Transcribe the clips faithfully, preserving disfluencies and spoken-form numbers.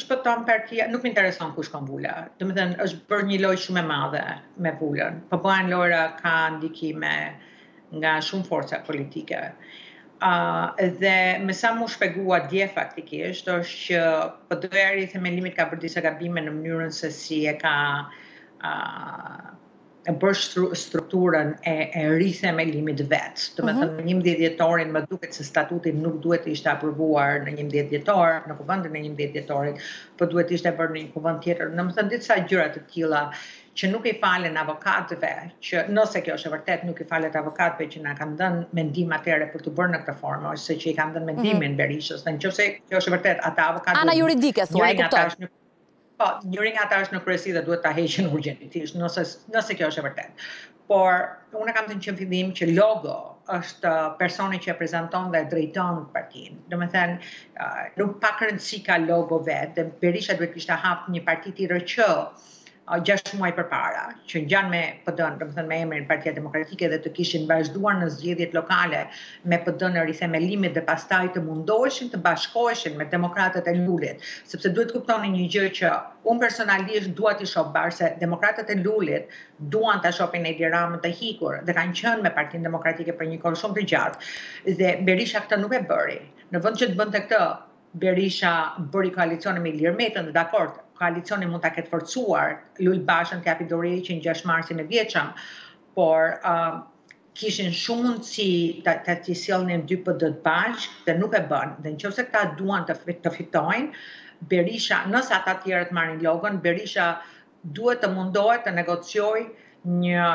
shpëton partia, nuk më intereson kush shkon vula. Domethënë është bërë një lojë shumë e madhe me vulën. Po Baran Lora ka ndikime nga shumë forca politike. Uh, dhe me sa mu shpegua dje faktikisht, është që P D R-i themelimit ka bërë disa gabime në mënyrën se si e ka uh, e bërë stru, strukturën e, e rithemelimit vetë. Domethënë në njëmbëdhjetë dhjetorin më duket se statuti nuk duhet të ishte aprovuar në njëmbëdhjetë dhjetor, në kuvendin e njëmbëdhjetë dhjetorit, por duhet ishte bërë në një kuvend tjetër. Domethënë disa gjëra të tilla që nuk I falen avokatëve, që nëse kjo është e vërtet, nuk I falet avokatëve që na kanë dhënë mendim atëherë për të bërë në këtë formë, ose që I kanë dhënë mendimin Berishës, nëse kjo është e vërtet, ata avokatët ana juridike thua, e kuptoj. Po, njëri nga ata është në kryesi dhe duhet ta heqin urgjentisht, nëse nëse kjo është e vërtetë. Por unë kam thënë që në fillim që logo është personi që e prezanton dhe e drejton partinë. Domethënë, nuk pak rëndësi ka logo vetë, Berisha duhet kishte hapur një parti tjetër që gjashtë muaj përpara, që ngjan me P D-n, domethënë me emrin Partia Demokratike dhe të kishin vazhduar në zgjedhjet lokale me P D-n e rithemelimit dhe pastaj të mundoheshin të bashkoheshin me demokratët e Lulit, sepse duhet kuptoni një gjë që unë personalisht dua t'i shoh se demokratët e Lulit duan ta shohin Edi Ramën të hikur dhe kanë qenë me Partinë Demokratike për një kohë shumë të gjatë dhe Berisha këtë nuk e bëri. Në vend që të bënte këtë, Berisha bëri koalicion me Ilir Metën, dakord. Koalicioni mund ta ketë forcuar, Lul Bashën t'japi dorëheqjen gjashtë marsit e vjeçëm, por uh, kishin shumë mundësi ta t'i sjellnin dy P D bashkë dhe nuk e bën. Dhe nëse këta duan të, të fitojnë, Berisha, nëse ata të tjerët marrin logon, Berisha duhet të mundohet të negociojë një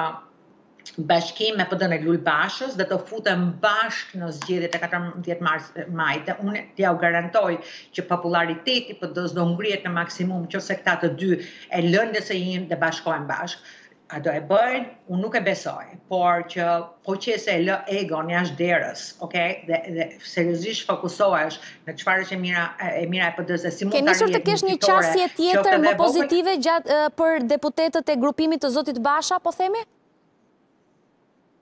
bashkim me P D-n e Lul Bashës dhe të futem bashkë në zgjedhjet e katërmbëdhjetë mars majit. Unë t'ja u garantoj që populariteti P D-s do ngrihet në maksimum nëse këta të dy e lënë D S I-n dhe bashkohen bashkë. A do e bëjnë? Unë nuk e besoj, por që po qëse e lë egon jashtë derës, okay? Dhe, dhe seriozisht fokusohesh në çfarë është e mira e mira e P D-s, si mund ta arrish. Ke nisur të kesh një qasje tjetër më pozitive gjatë për deputetët e grupimit të Zotit Basha, po themi?